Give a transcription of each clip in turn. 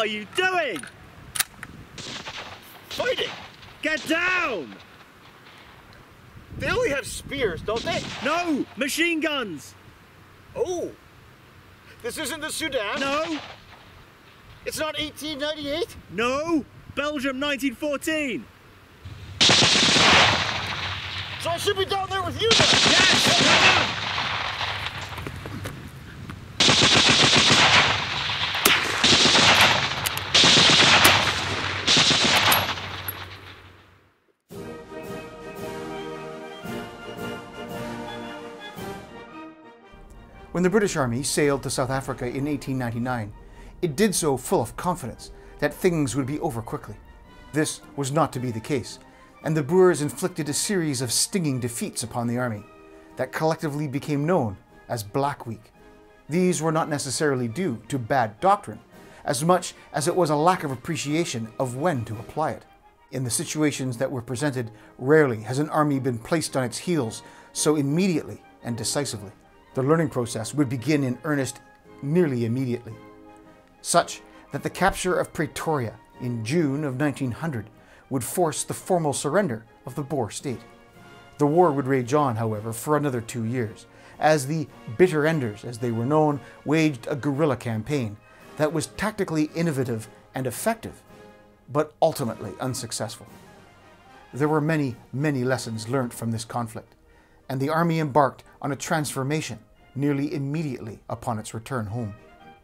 are you doing? Fighting! Get down! They only have spears, don't they? No! Machine guns! Oh! This isn't the Sudan? No! It's not 1898? No! Belgium 1914! So I should be down there with you then? Yes! Come on! When the British Army sailed to South Africa in 1899, it did so full of confidence that things would be over quickly. This was not to be the case, and the Boers inflicted a series of stinging defeats upon the army that collectively became known as Black Week. These were not necessarily due to bad doctrine, as much as it was a lack of appreciation of when to apply it. In the situations that were presented, rarely has an army been placed on its heels so immediately and decisively. The learning process would begin in earnest nearly immediately, such that the capture of Pretoria in June of 1900 would force the formal surrender of the Boer state. The war would rage on, however, for another 2 years, as the Bitter Enders, as they were known, waged a guerrilla campaign that was tactically innovative and effective, but ultimately unsuccessful. There were many, many lessons learnt from this conflict, and the army embarked on a transformation nearly immediately upon its return home.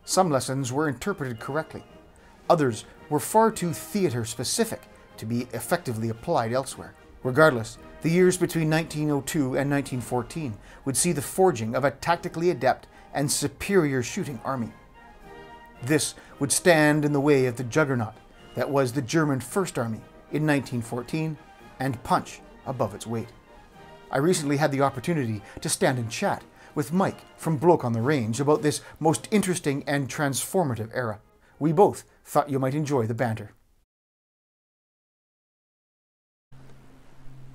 Some lessons were interpreted correctly, others were far too theatre-specific to be effectively applied elsewhere. Regardless, the years between 1902 and 1914 would see the forging of a tactically adept and superior shooting army. This would stand in the way of the juggernaut that was the German First Army in 1914 and punch above its weight. I recently had the opportunity to stand and chat with Mike from Bloke on the Range about this most interesting and transformative era. We both thought you might enjoy the banter.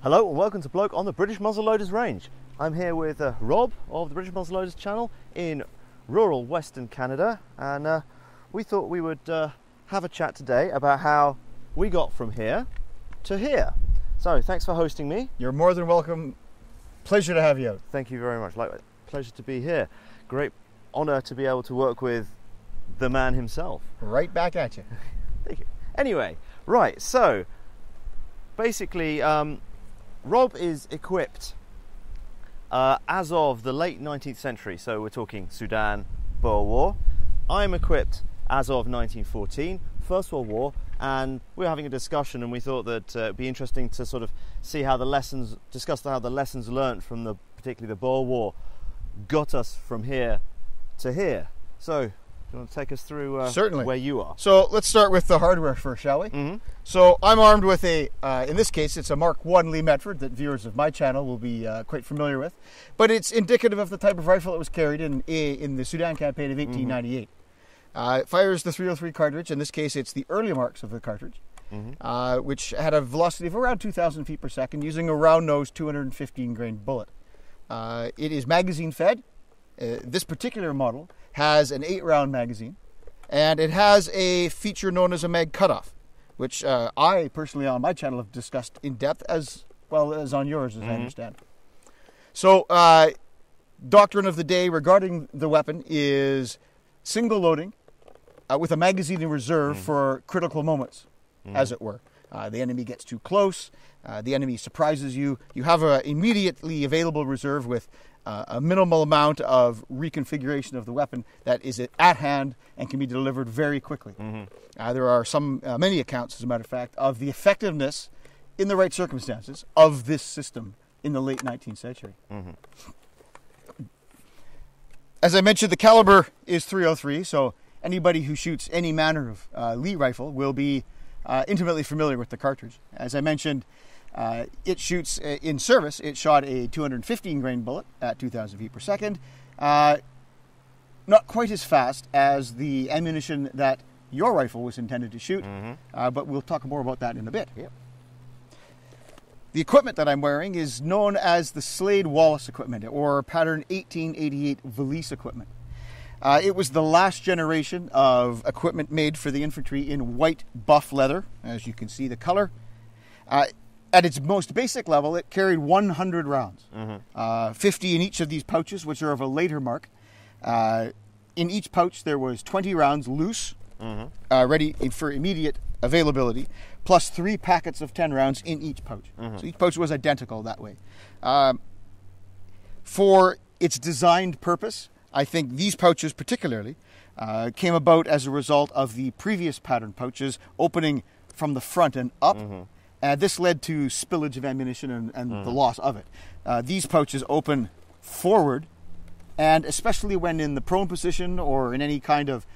Hello and welcome to Bloke on the British Muzzleloaders Range. I'm here with Rob of the British Muzzleloaders channel in rural Western Canada, and we thought we would have a chat today about how we got from here to here. So thanks for hosting me. You're more than welcome. Pleasure to have you. Thank you very much. Likewise, pleasure to be here. Great honour to be able to work with the man himself. Right back at you. Thank you. Anyway, right, so basically Rob is equipped as of the late 19th century, so we're talking Sudan, Boer War. I'm equipped as of 1914, First World War, and we were having a discussion and we thought that it'd be interesting to sort of see how the lessons, discuss how the lessons learned from the, particularly the Boer War, got us from here to here. So, do you want to take us through where you are? So let's start with the hardware first, shall we? Mm-hmm. So I'm armed with a, in this case, it's a Mark I Lee Metford that viewers of my channel will be quite familiar with, but it's indicative of the type of rifle that was carried in the Sudan campaign of 1898. Mm-hmm. It fires the 303 cartridge. In this case, it's the early marks of the cartridge, which had a velocity of around 2,000 feet per second using a round-nosed 215-grain bullet. It is magazine-fed. This particular model has an 8-round magazine, and it has a feature known as a mag cutoff, which I personally on my channel have discussed in depth as well as on yours, as I understand. So, doctrine of the day regarding the weapon is single loading, with a magazine in reserve for critical moments, as it were. The enemy gets too close, the enemy surprises you. You have an immediately available reserve with a minimal amount of reconfiguration of the weapon that is at hand and can be delivered very quickly. There are many accounts, as a matter of fact, of the effectiveness in the right circumstances of this system in the late 19th century. As I mentioned, the caliber is .303, so anybody who shoots any manner of Lee rifle will be intimately familiar with the cartridge. As I mentioned, it shoots in service. It shot a 215-grain bullet at 2,000 feet per second. Not quite as fast as the ammunition that your rifle was intended to shoot, but we'll talk more about that in a bit. Yep. The equipment that I'm wearing is known as the Slade Wallace equipment, or Pattern 1888 valise equipment. It was the last generation of equipment made for the infantry in white buff leather, as you can see the color. At its most basic level, it carried 100 rounds, 50 in each of these pouches, which are of a later mark. In each pouch, there was 20 rounds loose, ready for immediate availability, plus 3 packets of 10 rounds in each pouch. So each pouch was identical that way. For its designed purpose, I think these pouches particularly came about as a result of the previous pattern pouches opening from the front and up. This led to spillage of ammunition and the loss of it. These pouches open forward, and especially when in the prone position or in any kind of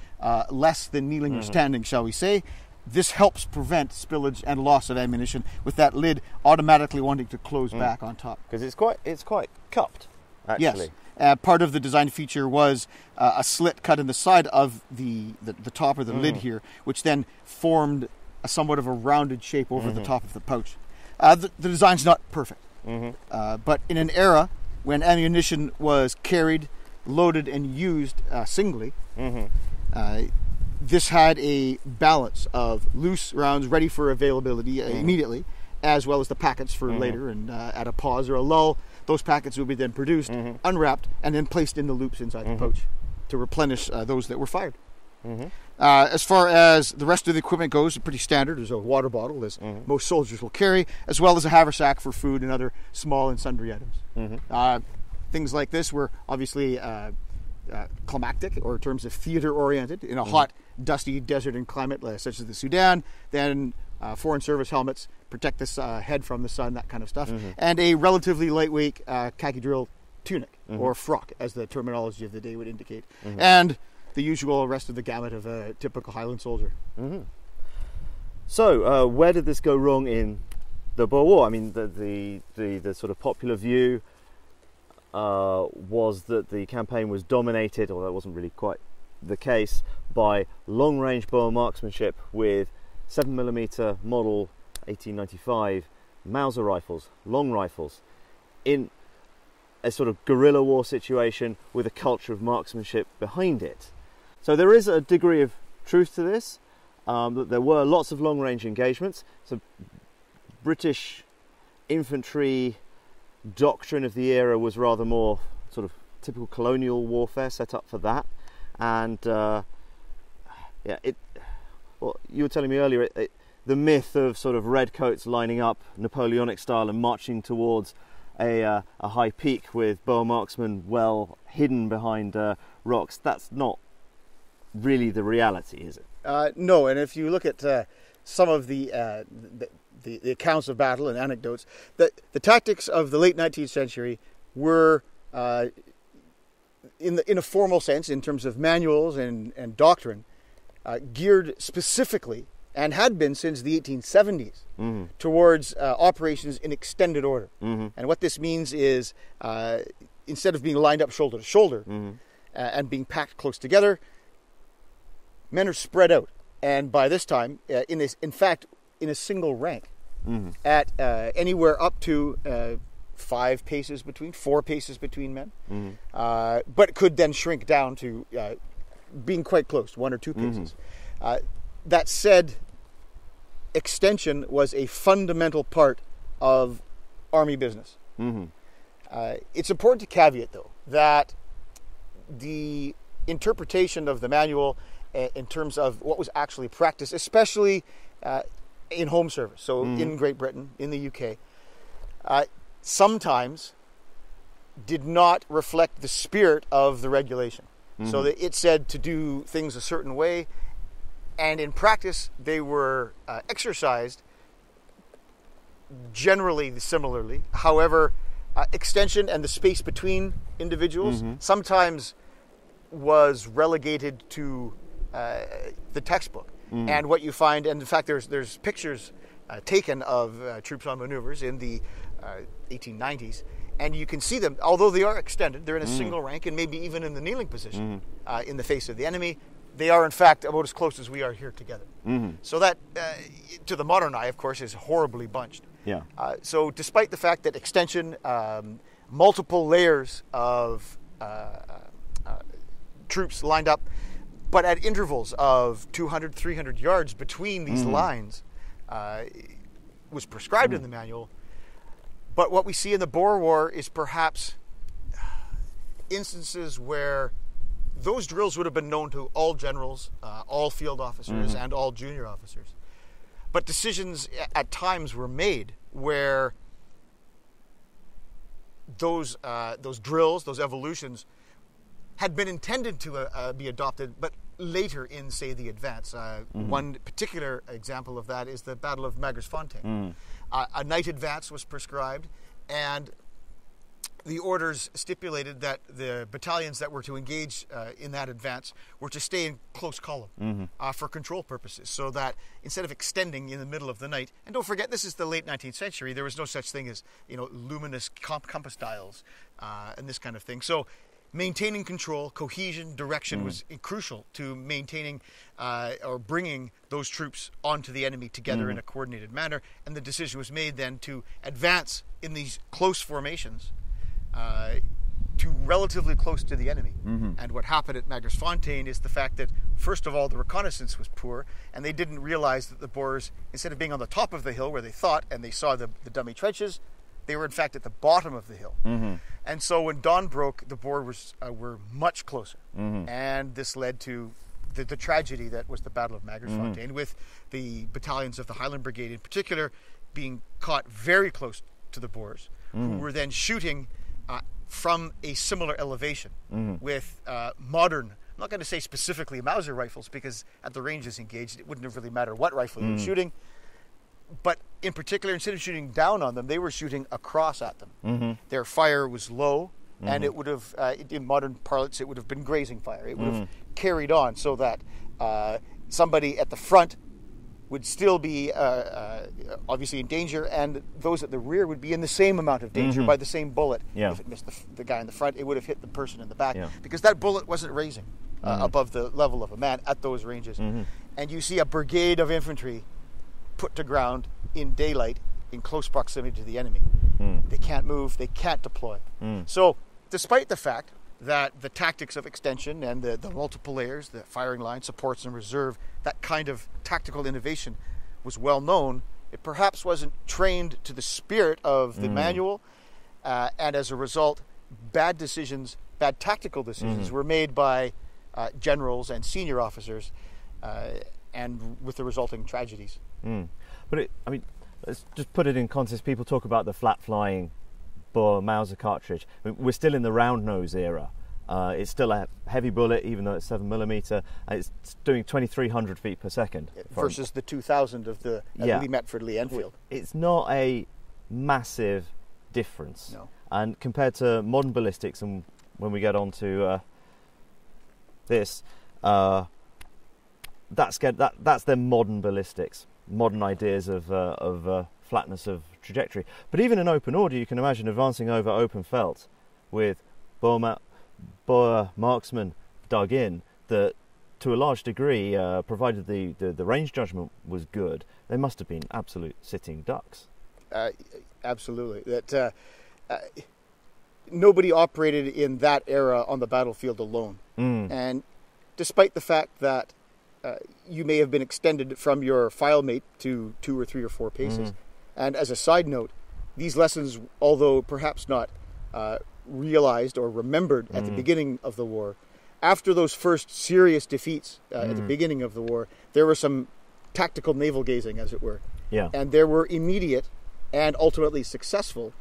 less than kneeling or standing, shall we say, this helps prevent spillage and loss of ammunition with that lid automatically wanting to close back on top. Because it's quite cupped, actually. Yes. Part of the design feature was a slit cut in the side of the top of the lid here, which then formed somewhat of a rounded shape over the top of the pouch. The design's not perfect, but in an era when ammunition was carried, loaded, and used singly, this had a balance of loose rounds ready for availability immediately, as well as the packets for later, and at a pause or a lull, those packets would be then produced, unwrapped, and then placed in the loops inside the pouch to replenish those that were fired. As far as the rest of the equipment goes, pretty standard. There's a water bottle, as most soldiers will carry, as well as a haversack for food and other small and sundry items. Things like this were obviously climactic, or in terms of theater-oriented, in a hot, dusty desert and climate such as the Sudan. Then foreign service helmets protect this head from the sun, that kind of stuff, and a relatively lightweight khaki drill tunic, or frock, as the terminology of the day would indicate, and the usual rest of the gamut of a typical Highland soldier. So, where did this go wrong in the Boer War? I mean, the sort of popular view was that the campaign was dominated, although that wasn't really quite the case, by long-range Boer marksmanship with 7mm model 1895 Mauser rifles, long rifles, in a sort of guerrilla war situation with a culture of marksmanship behind it. So there is a degree of truth to this, that there were lots of long-range engagements. So British infantry doctrine of the era was rather more sort of typical colonial warfare set up for that. And yeah, well, you were telling me earlier, the myth of sort of redcoats lining up Napoleonic style and marching towards a high peak with Boer marksmen well hidden behind rocks, that's not really the reality, is it? No, and if you look at some of the accounts of battle and anecdotes, the tactics of the late 19th century were in a formal sense, in terms of manuals and doctrine, geared specifically, and had been since the 1870s, towards operations in extended order. And what this means is, instead of being lined up shoulder to shoulder and being packed close together, men are spread out, and by this time, in fact, in a single rank, at anywhere up to 4 paces between men, but could then shrink down to being quite close, 1 or 2 paces. That said, extension was a fundamental part of army business. It's important to caveat, though, that the interpretation of the manual in terms of what was actually practiced, especially in home service, so in Great Britain, in the UK, sometimes did not reflect the spirit of the regulation. So that it said to do things a certain way, and in practice they were exercised generally similarly. However, extension and the space between individuals sometimes was relegated to the textbook, and what you find, and in fact there's pictures taken of troops on maneuvers in the 1890s, and you can see them, although they are extended, they're in a single rank and maybe even in the kneeling position in the face of the enemy. They are, in fact, about as close as we are here together. So that, to the modern eye, of course, is horribly bunched. Yeah. So despite the fact that extension, multiple layers of troops lined up, but at intervals of 200, 300 yards between these lines was prescribed in the manual. But what we see in the Boer War is perhaps instances where those drills would have been known to all generals, all field officers, and all junior officers. But decisions at times were made where those drills, those evolutions, had been intended to be adopted, but later in, say, the advance. One particular example of that is the Battle of Magersfontein. A night advance was prescribed, and the orders stipulated that the battalions that were to engage in that advance were to stay in close column for control purposes, so that instead of extending in the middle of the night, and don't forget, this is the late 19th century, there was no such thing as, you know, luminous compass dials and this kind of thing. So maintaining control, cohesion, direction was crucial to maintaining or bringing those troops onto the enemy together in a coordinated manner. And the decision was made then to advance in these close formations to relatively close to the enemy. And what happened at Magersfontein is the fact that, first of all, the reconnaissance was poor, and they didn't realize that the Boers, instead of being on the top of the hill where they thought and they saw the dummy trenches, they were in fact at the bottom of the hill. And so when dawn broke, the Boers were much closer. And this led to the tragedy that was the Battle of Magersfontein, with the battalions of the Highland Brigade in particular being caught very close to the Boers, who were then shooting from a similar elevation with modern, I'm not going to say specifically Mauser rifles, because at the ranges engaged, it wouldn't have really mattered what rifle you were shooting. But in particular, instead of shooting down on them, they were shooting across at them. Their fire was low, and it would have, in modern parlance, it would have been grazing fire. It would have carried on, so that somebody at the front would still be obviously in danger, and those at the rear would be in the same amount of danger by the same bullet. If it missed the guy in the front, it would have hit the person in the back, because that bullet wasn't raising above the level of a man at those ranges. And you see a brigade of infantry put to ground in daylight in close proximity to the enemy. They can't move, they can't deploy. So despite the fact that the tactics of extension and the multiple layers, the firing line, supports and reserve, that kind of tactical innovation was well known, it perhaps wasn't trained to the spirit of the manual, and as a result, bad decisions, bad tactical decisions were made by generals and senior officers, and with the resulting tragedies. But I mean, let's just put it in context. People talk about the flat flying Boer Mauser cartridge. I mean, we're still in the round nose era. It's still a heavy bullet, even though it's 7mm. It's doing 2,300 feet per second versus the 2,000 of the Lee-Enfield. It's not a massive difference. No. And compared to modern ballistics, and when we get on to this, that's their modern ballistics, modern ideas of flatness of trajectory. But even in open order, you can imagine advancing over open veldt with Boer marksmen dug in, that to a large degree, provided the range judgment was good, they must have been absolute sitting ducks. Absolutely. That nobody operated in that era on the battlefield alone. And despite the fact that you may have been extended from your file mate to 2 or 3 or 4 paces. And as a side note, these lessons, although perhaps not realized or remembered at the beginning of the war, after those first serious defeats at the beginning of the war, there was some tactical navel gazing, as it were. And there were immediate and ultimately successful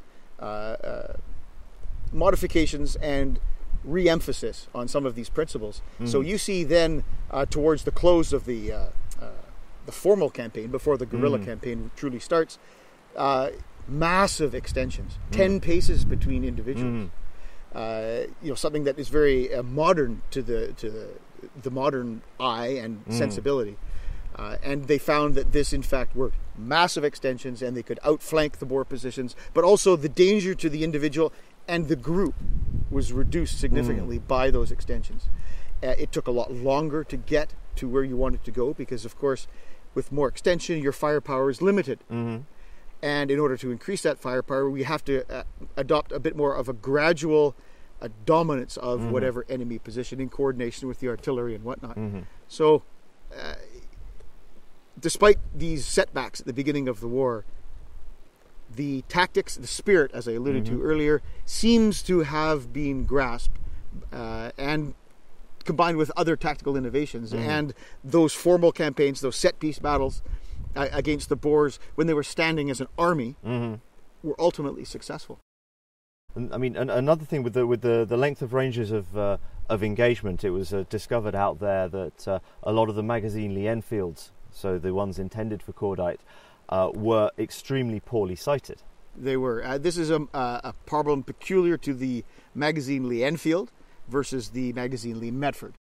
modifications and re-emphasis on some of these principles. So you see then towards the close of the formal campaign, before the guerrilla campaign truly starts, massive extensions, 10 paces between individuals. You know, something that is very modern to the modern eye and sensibility. And they found that this in fact worked. Massive extensions, and they could outflank the Boer positions, but also the danger to the individual and the group was reduced significantly by those extensions. It took a lot longer to get to where you wanted to go, because of course with more extension your firepower is limited, and in order to increase that firepower we have to adopt a bit more of a gradual a dominance of mm-hmm. whatever enemy position in coordination with the artillery and whatnot. Mm-hmm. So despite these setbacks at the beginning of the war, the tactics, the spirit, as I alluded mm-hmm. to earlier, seems to have been grasped and combined with other tactical innovations mm-hmm. and those formal campaigns, those set-piece battles against the Boers when they were standing as an army mm-hmm. were ultimately successful. I mean, another thing with the length of ranges of engagement, it was discovered out there that a lot of the magazine Lee-Enfields, so the ones intended for cordite, were extremely poorly sighted. They were. This is a problem peculiar to the magazine Lee-Enfield versus the magazine Lee-Metford.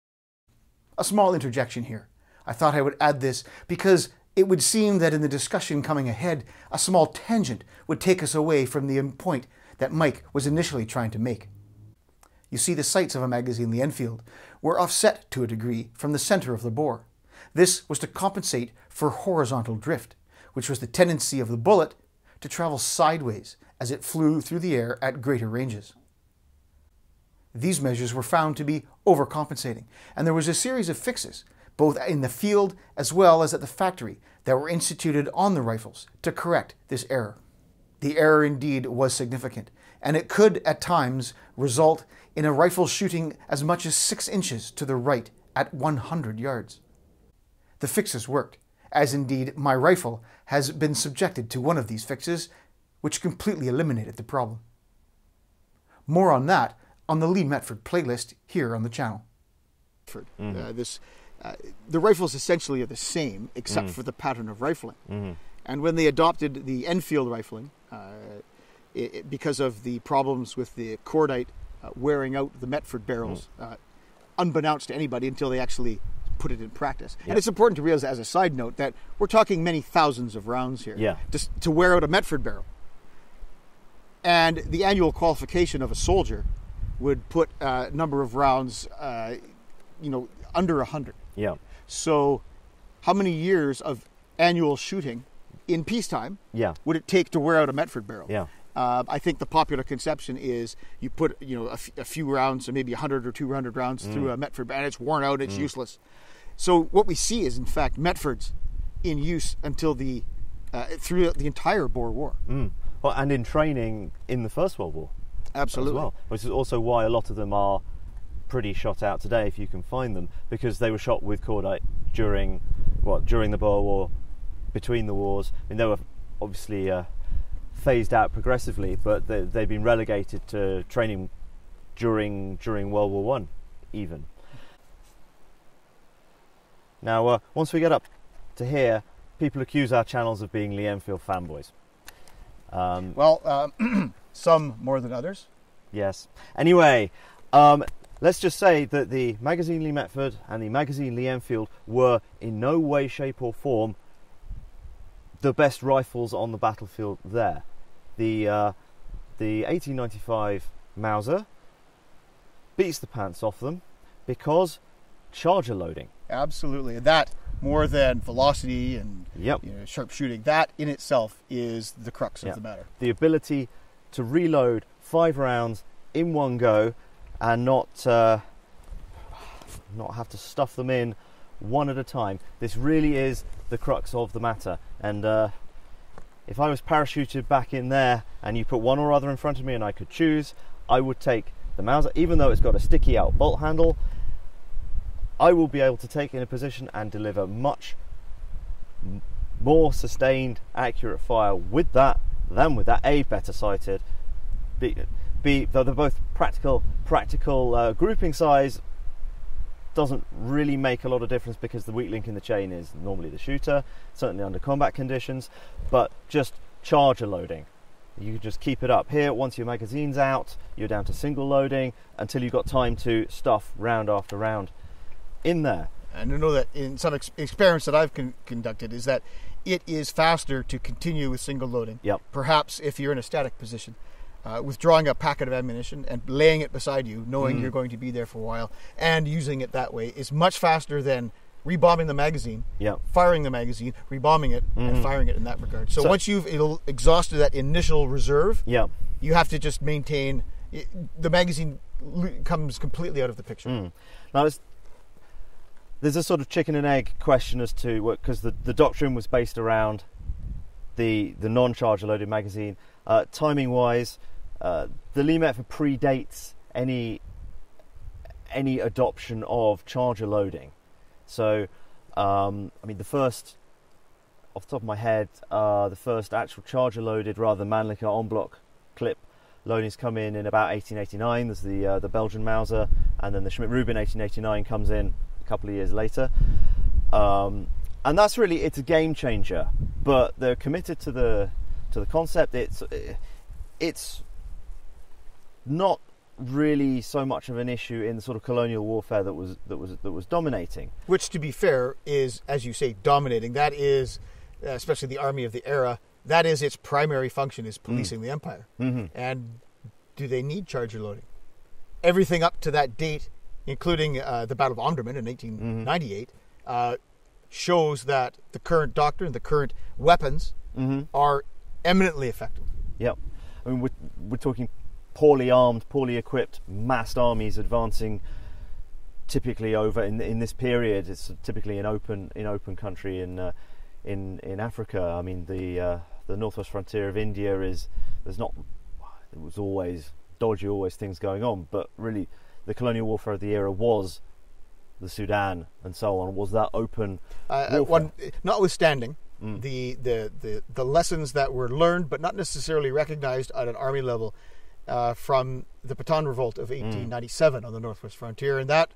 A small interjection here. I thought I would add this because it would seem that in the discussion coming ahead, a small tangent would take us away from the point that Mike was initially trying to make. You see, the sights of a magazine Lee-Enfield were offset to a degree from the center of the bore. This was to compensate for horizontal drift, which was the tendency of the bullet to travel sideways as it flew through the air at greater ranges. These measures were found to be overcompensating, and there was a series of fixes, both in the field as well as at the factory, that were instituted on the rifles to correct this error. The error indeed was significant, and it could at times result in a rifle shooting as much as 6 inches to the right at 100 yards. The fixes worked, as indeed my rifle has been subjected to one of these fixes, which completely eliminated the problem. More on that on the Lee-Metford playlist here on the channel. Mm-hmm. The rifles essentially are the same except mm-hmm. for the pattern of rifling. Mm-hmm. And when they adopted the Enfield rifling, because of the problems with the cordite wearing out the Metford barrels, unbeknownst to anybody until they actually put it in practice. Yep. And it's important to realize, as a side note, that we're talking many thousands of rounds here just to wear out a Metford barrel. And the annual qualification of a soldier would put a number of rounds, under 100. Yeah. So how many years of annual shooting in peacetime would it take to wear out a Metford barrel? Yeah. I think the popular conception is you put a few rounds, maybe 100 or 200 rounds through a Metford and it's worn out, it's useless. So what we see is in fact Metfords in use until the throughout the entire Boer War. Well, and in training in the First World War. Absolutely. As well, which is also why a lot of them are pretty shot out today if you can find them, because they were shot with cordite during the Boer War, between the wars. I mean, they were obviously phased out progressively, but they've been relegated to training during World War I, even. Now, once we get up to here, people accuse our channels of being Lee-Enfield fanboys. Some more than others. Yes. Anyway, let's just say that the magazine Lee-Metford and the magazine Lee-Enfield were in no way, shape or form the best rifles on the battlefield there. The 1895 Mauser beats the pants off them because charger loading. Absolutely. That, more than velocity and sharp shooting, that in itself is the crux of the matter. The ability to reload 5 rounds in one go and not have to stuff them in one at a time. This really is the crux of the matter, and if I was parachuted back in there and you put one or other in front of me and I could choose, I would take the Mauser, even though it's got a sticky out bolt handle. I will be able to take in a position and deliver much more sustained, accurate fire with that than with that. A, better sighted, B, though they're both practical grouping size doesn't really make a lot of difference because the weak link in the chain is normally the shooter, certainly under combat conditions. But just charger loading, you can just keep it up here. Once your magazine's out, you're down to single loading until you've got time to stuff round after round in there. And I know that in some experiments that I've conducted is that it is faster to continue with single loading, perhaps if you're in a static position, withdrawing a packet of ammunition and laying it beside you, knowing you're going to be there for a while, and using it that way is much faster than rebombing the magazine, firing the magazine, rebombing it, and firing it in that regard. So once you've exhausted that initial reserve, you have to just maintain the magazine comes completely out of the picture. Mm. Now, there's a sort of chicken and egg question as to what, because the doctrine was based around the non-charger loaded magazine. Timing wise, the Lee method predates any adoption of charger loading. So, I mean, the first, off the top of my head, the first actual charger loaded rather than Mannlicher on block clip loadings come in about 1889. There's the Belgian Mauser, and then the Schmidt-Rubin 1889 comes in a couple of years later. And that's really, it's a game changer, but they're committed to the concept. It's not really so much of an issue in the sort of colonial warfare that was dominating, which, to be fair, is, as you say, dominating. That is, especially the army of the era, that is its primary function, is policing the empire. Mm-hmm. And do they need charger loading? Everything up to that date, including the Battle of Omdurman in 1898, shows that the current doctrine, the current weapons, are eminently effective. Yep. I mean, we're talking poorly armed, poorly equipped, massed armies advancing. Typically, over in this period, it's typically in open country in Africa. I mean, the northwest frontier of India is, there's not, it was always dodgy, always things going on. But really, the colonial warfare of the era was the Sudan and so on. Was that open warfare? Notwithstanding the lessons that were learned, but not necessarily recognized at an army level. From the Pathan Revolt of 1897 on the northwest frontier, and that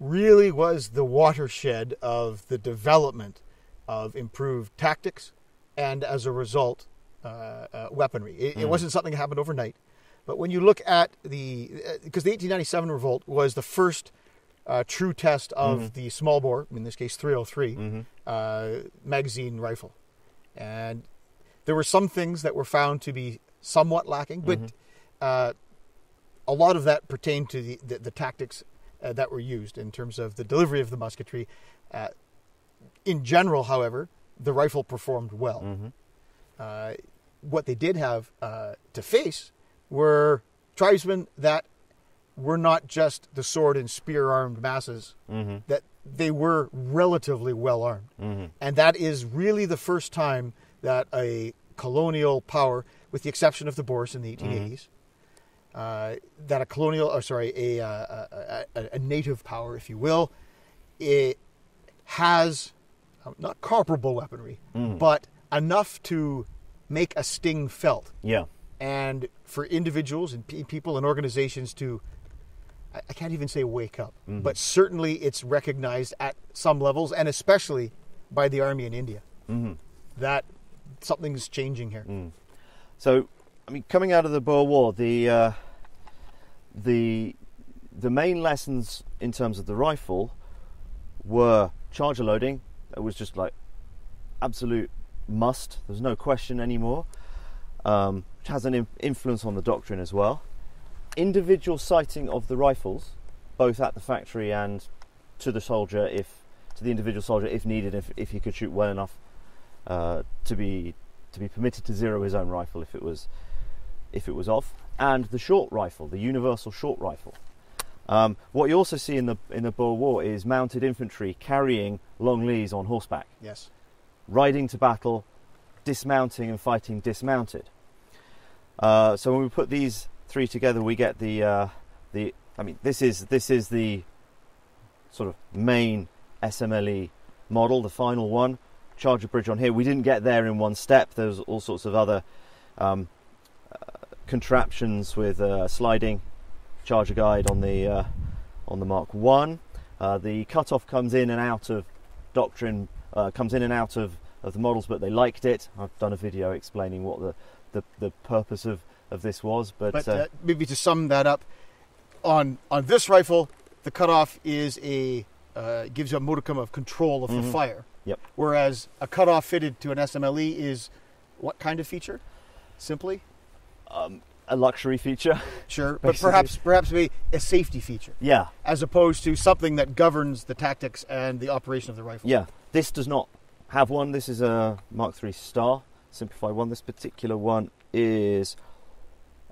really was the watershed of the development of improved tactics and, as a result, weaponry. It wasn't something that happened overnight, but when you look at because the 1897 revolt was the first true test of the small bore, in this case 303, magazine rifle, and there were some things that were found to be somewhat lacking, but a lot of that pertained to the tactics that were used in terms of the delivery of the musketry. In general, however, the rifle performed well. What they did have to face were tribesmen that were not just the sword and spear-armed masses, that they were relatively well-armed. And that is really the first time that a colonial power, with the exception of the Boers in the 1880s, that a colonial, or sorry, a native power, if you will, it has not comparable weaponry, but enough to make a sting felt. Yeah. And for individuals and people and organizations to, I can't even say wake up, but certainly it's recognized at some levels, and especially by the army in India, that something's changing here. So, I mean, coming out of the Boer War, the main lessons in terms of the rifle were charger loading. It was just like absolute must. There's no question anymore, which has an influence on the doctrine as well. Individual sighting of the rifles, both at the factory and to the soldier, to the individual soldier if needed, if he could shoot well enough to be permitted to zero his own rifle if it was off, and the short rifle, the universal short rifle. What you also see in the Boer War is mounted infantry carrying long lees on horseback. Yes, riding to battle, dismounting and fighting dismounted. So when we put these three together, we get the. I mean, this is the sort of main SMLE model, the final one. Charger bridge on here. We didn't get there in one step. There's all sorts of other contraptions with a sliding charger guide on the Mark 1. The cutoff comes in and out of doctrine, comes in and out of the models, but they liked it. I've done a video explaining what the purpose of this was. But maybe to sum that up, on this rifle, the cutoff is gives you a modicum of control of the fire. Yep. Whereas a cutoff fitted to an SMLE is what kind of feature? Simply, a luxury feature. Sure, basically. But perhaps maybe a safety feature. Yeah. As opposed to something that governs the tactics and the operation of the rifle. Yeah. This does not have one. This is a Mk III Star Simplified one. This particular one is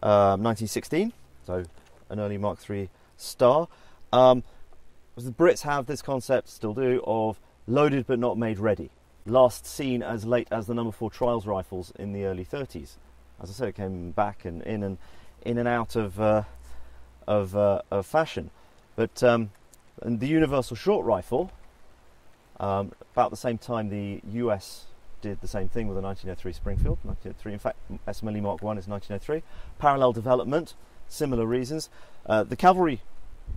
1916. So an early Mark III star. The Brits have this concept, still do, of loaded but not made ready. Last seen as late as the number 4 trials rifles in the early 30s. As I said, it came back and in and out of fashion. But and the universal short rifle, about the same time the US did the same thing with the 1903 Springfield. 1903, in fact, SMLE Mark I is 1903. Parallel development, similar reasons. The cavalry,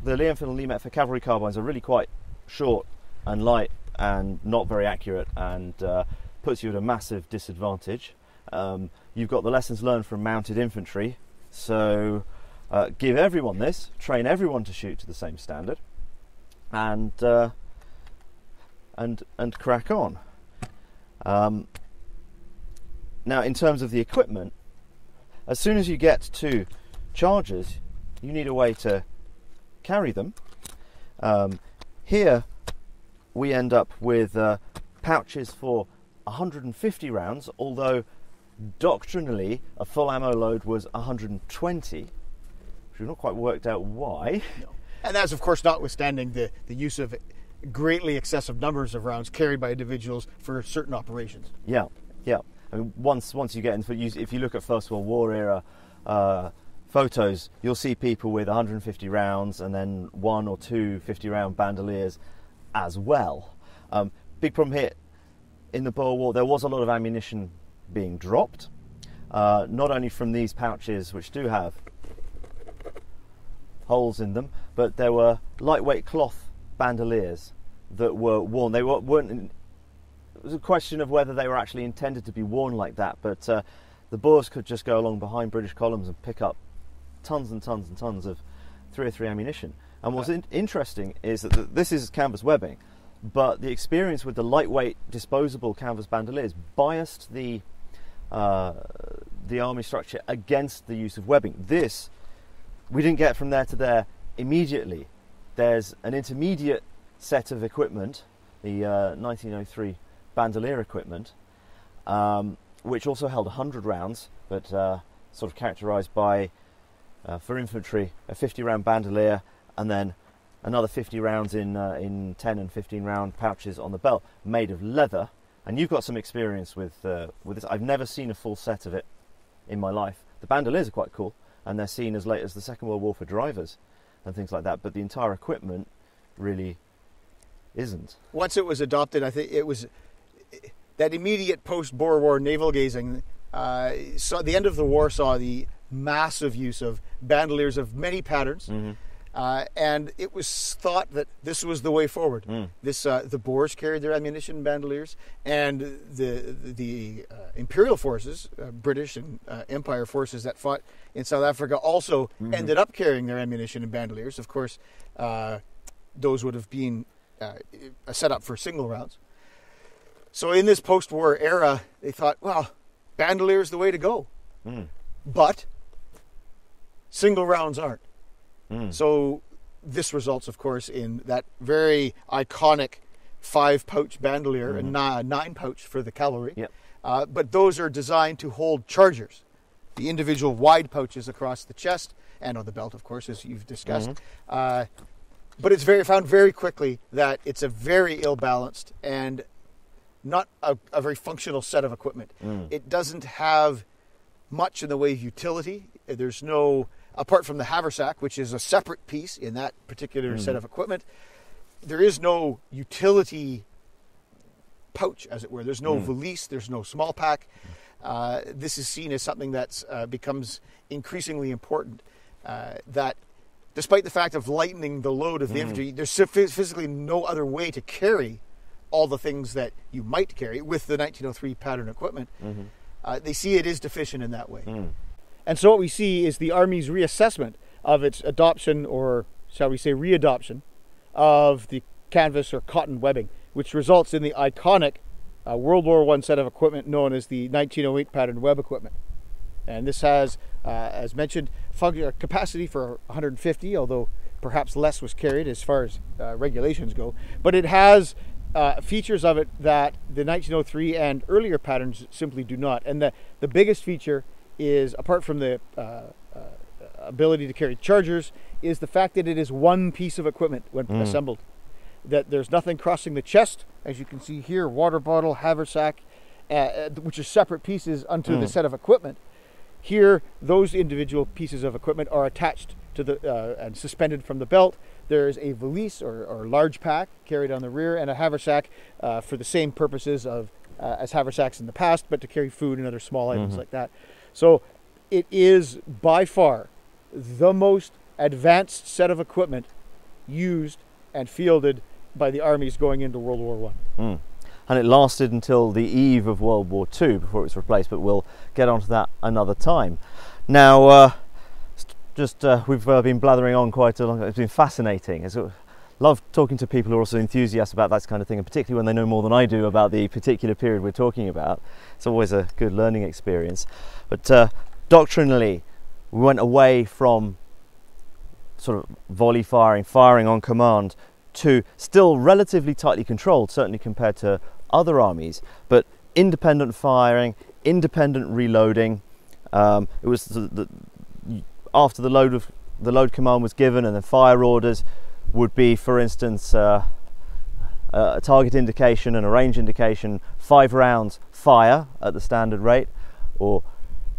the Lee-Enfield and Lee-Metford cavalry carbines are really quite short and light and not very accurate, and puts you at a massive disadvantage. You've got the lessons learned from mounted infantry, so give everyone this, train everyone to shoot to the same standard, and crack on. Now, in terms of the equipment, as soon as you get to chargers, you need a way to carry them. Here we end up with pouches for 150 rounds, although doctrinally a full ammo load was 120, which we've not quite worked out why. No. And that's of course notwithstanding the use of greatly excessive numbers of rounds carried by individuals for certain operations. Yeah, yeah. I mean, once you get into, if you look at First World War era photos, you'll see people with 150 rounds and then 1 or 2 50-round bandoliers as well. Big problem here in the Boer War, there was a lot of ammunition being dropped, not only from these pouches, which do have holes in them, but there were lightweight cloth bandoliers that were worn. They weren't. It was a question of whether they were actually intended to be worn like that, but the Boers could just go along behind British columns and pick up tons and tons and tons of 303 ammunition. And what's interesting is that this is canvas webbing, but the experience with the lightweight disposable canvas bandoliers biased the army structure against the use of webbing. This, we didn't get from there to there immediately. There's an intermediate set of equipment, the 1903 bandolier equipment, which also held 100 rounds, but sort of characterized by, for infantry, a 50-round bandolier, and then another 50 rounds in 10 and 15-round pouches on the belt, made of leather. And you've got some experience with this. I've never seen a full set of it in my life. The bandoliers are quite cool, and they're seen as late as the Second World War for drivers and things like that. But the entire equipment really isn't. Once it was adopted, I think it was that immediate post-Boer War navel gazing. So the end of the war saw the massive use of bandoliers of many patterns, and it was thought that this was the way forward. This the Boers carried their ammunition in bandoliers, and the imperial forces, British and Empire forces that fought in South Africa also ended up carrying their ammunition in bandoliers. Of course, those would have been a setup for single rounds. So in this post-war era, they thought, well, bandoliers the way to go, but single rounds aren't. So this results, of course, in that very iconic 5-pouch bandolier and 9-pouch for the cavalry. Yep. But those are designed to hold chargers, the individual wide pouches across the chest and on the belt, of course, as you've discussed. But it's found very quickly that it's a very ill-balanced and not a very functional set of equipment. It doesn't have much in the way of utility. There's no... Apart from the haversack, which is a separate piece in that particular set of equipment, there is no utility pouch, as it were. There's no valise, there's no small pack. This is seen as something that becomes increasingly important, that despite the fact of lightening the load of the infantry, there's physically no other way to carry all the things that you might carry with the 1903 pattern equipment. They see it is deficient in that way. And so what we see is the Army's reassessment of its adoption, or shall we say readoption, of the canvas or cotton webbing, which results in the iconic World War I set of equipment known as the 1908 pattern web equipment. And this has, as mentioned, capacity for 150, although perhaps less was carried as far as regulations go. But it has features of it that the 1903 and earlier patterns simply do not. And the biggest feature is, apart from the ability to carry chargers is the fact that it is one piece of equipment when assembled. That there's nothing crossing the chest, as you can see here, water bottle, haversack, which are separate pieces unto the set of equipment. Here, those individual pieces of equipment are attached to the and suspended from the belt. There is a valise or large pack carried on the rear, and a haversack for the same purposes of as haversacks in the past, but to carry food and other small items like that. So it is by far the most advanced set of equipment used and fielded by the armies going into World War I. And it lasted until the eve of World War II before it was replaced, but we'll get onto that another time. Now, we've been blathering on quite a long time. It's been fascinating. I love talking to people who are also enthusiasts about that kind of thing, and particularly when they know more than I do about the particular period we're talking about. It's always a good learning experience. But doctrinally, we went away from sort of volley firing, firing on command, to still relatively tightly controlled, certainly compared to other armies, but independent firing, independent reloading. It was after the load command was given, and the fire orders would be, for instance, a target indication and a range indication, 5 rounds fire at the standard rate, or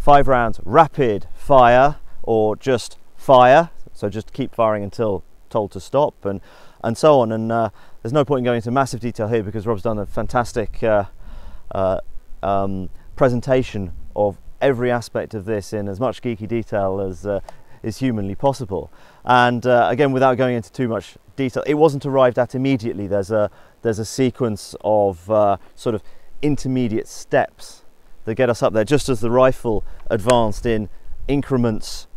5 rounds rapid fire, or just fire. So just keep firing until told to stop, and so on. And there's no point in going into massive detail here because Rob's done a fantastic presentation of every aspect of this in as much geeky detail as is humanly possible. And again, without going into too much detail, it wasn't arrived at immediately. There's a sequence of sort of intermediate steps that get us up there, just as the rifle advanced in increments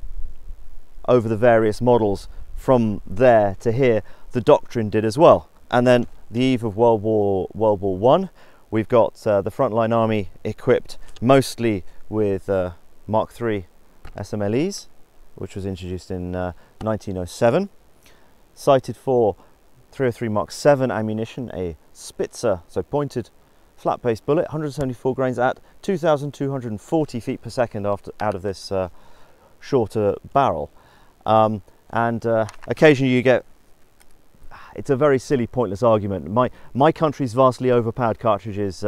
over the various models from there to here. The doctrine did as well. And then the eve of World War I, we've got the frontline army equipped mostly with Mk III SMLEs, which was introduced in 1907, sighted for 303 Mark VII ammunition, a Spitzer, so pointed flat-based bullet, 174 grains at 2,240 feet per second out of this shorter barrel. And occasionally you get, it's a very silly, pointless argument. My country's vastly overpowered cartridge is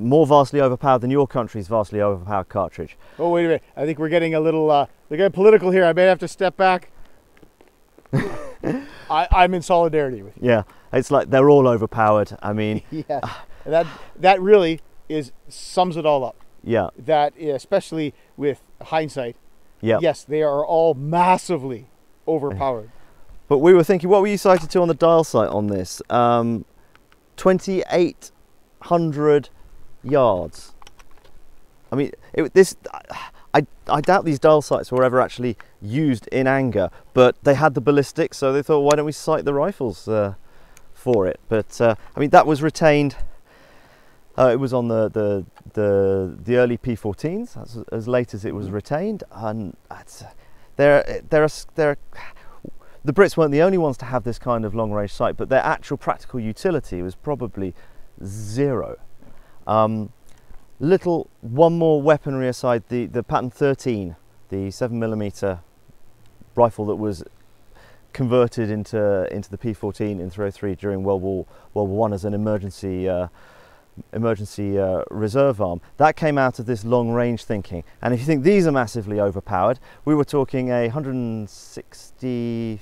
more vastly overpowered than your country's vastly overpowered cartridge. Oh, wait a minute. I think we're getting a little, they're getting political here. I may have to step back. I'm in solidarity with you. Yeah, it's like they're all overpowered. I mean. Yeah, that really sums it all up. Yeah. That, especially with hindsight. Yep. Yes, they are all massively overpowered. But we were thinking, what were you cited to on the dial site on this? 2,800 yards. I mean, I doubt these dial sites were ever actually used in anger, but they had the ballistics, so they thought, why don't we cite the rifles for it? But, I mean, that was retained. It was on the early P14s, as late as it was retained, and the Brits weren't the only ones to have this kind of long-range sight, but their actual practical utility was probably zero. One more weaponry aside, the Pattern 13, the 7mm rifle that was converted into the P14 in 303 during World War I as an emergency reserve arm. That came out of this long range thinking, and if you think these are massively overpowered, we were talking a 165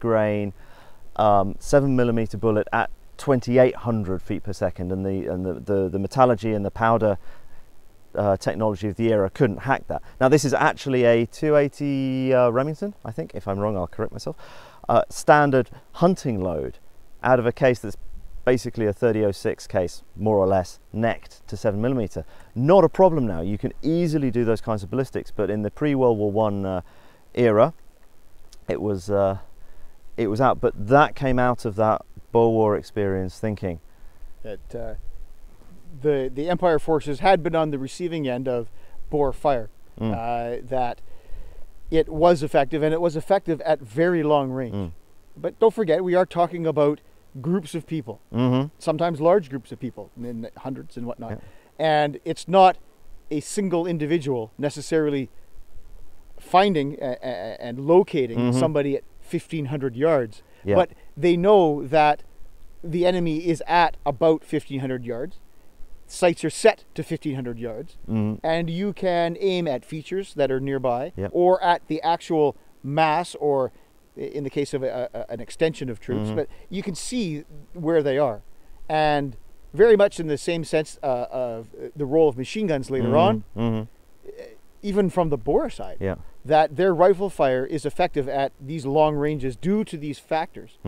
grain 7mm bullet at 2,800 feet per second, and the metallurgy and the powder technology of the era couldn't hack that. Now this is actually a 280 Remington, I think. If I'm wrong, I'll correct myself. Standard hunting load out of a case that's basically a 30-06 case, more or less, necked to 7mm. Not a problem now. You can easily do those kinds of ballistics, but in the pre-World War I era, it was out. But that came out of that Boer War experience thinking. That the Empire forces had been on the receiving end of Boer fire. That it was effective, and it was effective at very long range. But don't forget, we are talking about groups of people, sometimes large groups of people, in hundreds and whatnot, and it's not a single individual necessarily finding and locating somebody at 1,500 yards. Yeah. But they know that the enemy is at about 1,500 yards. Sights are set to 1,500 yards. And you can aim at features that are nearby or at the actual mass, or in the case of an extension of troops. But you can see where they are. And very much in the same sense of the role of machine guns later on, even from the Boer side, that their rifle fire is effective at these long ranges due to these factors.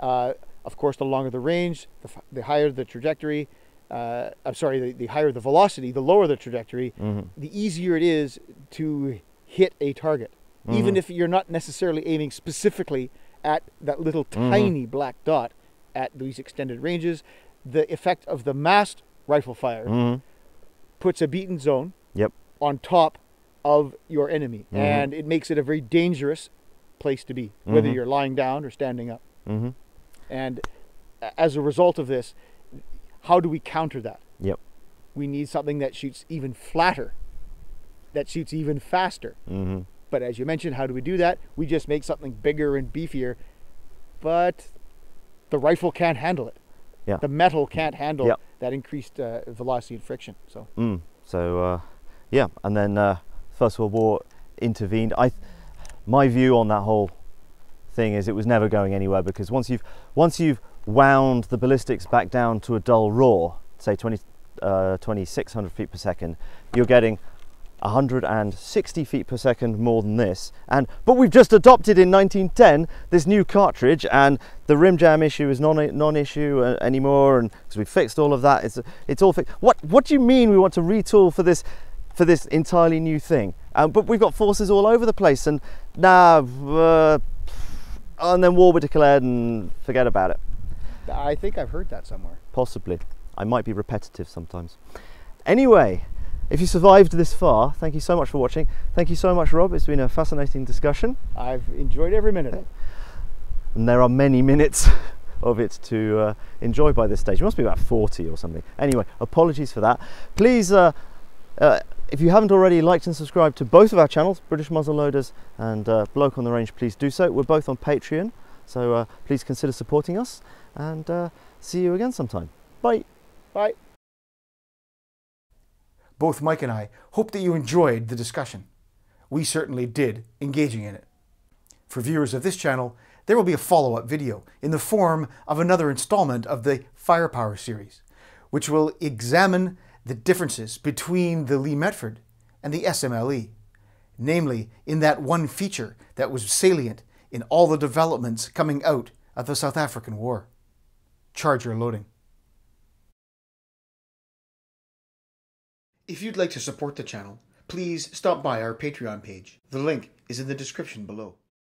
Of course, the longer the range, the higher the trajectory. I'm sorry, the higher the velocity, the lower the trajectory, the easier it is to hit a target, even if you're not necessarily aiming specifically at that little tiny black dot at these extended ranges. The effect of the massed rifle fire puts a beaten zone on top of your enemy, and it makes it a very dangerous place to be, whether you're lying down or standing up. And as a result of this, how do we counter that? We need something that shoots even flatter, that shoots even faster. But as you mentioned, how do we do that? We just make something bigger and beefier, but the rifle can't handle it. The metal can't handle that increased velocity and friction. So, yeah, and then First World War intervened. My view on that whole thing is it was never going anywhere, because once you've wound the ballistics back down to a dull roar, say 2,600 feet per second, you're getting 160 feet per second more than this. But we've just adopted in 1910 this new cartridge, and the rim jam issue is non-issue anymore, and because we fixed all of that, it's all fixed. What do you mean we want to retool for this entirely new thing? But we've got forces all over the place, and now and then war were declared, and forget about it. I think I've heard that somewhere. Possibly. I might be repetitive sometimes. Anyway, if you survived this far, thank you so much for watching. Thank you so much, Rob. It's been a fascinating discussion. I've enjoyed every minute. And there are many minutes of it to enjoy by this stage. It must be about 40 or something. Anyway, apologies for that. Please, if you haven't already liked and subscribed to both of our channels, British Muzzleloaders and Bloke on the Range, please do so. We're both on Patreon, so please consider supporting us. And see you again sometime. Bye. Bye. Both Mike and I hope that you enjoyed the discussion. We certainly did, engaging in it. For viewers of this channel, there will be a follow-up video in the form of another installment of the Firepower series, which will examine the differences between the Lee Metford and the SMLE, namely in that one feature that was salient in all the developments coming out of the South African War: charger loading. If you'd like to support the channel, please stop by our Patreon page. The link is in the description below.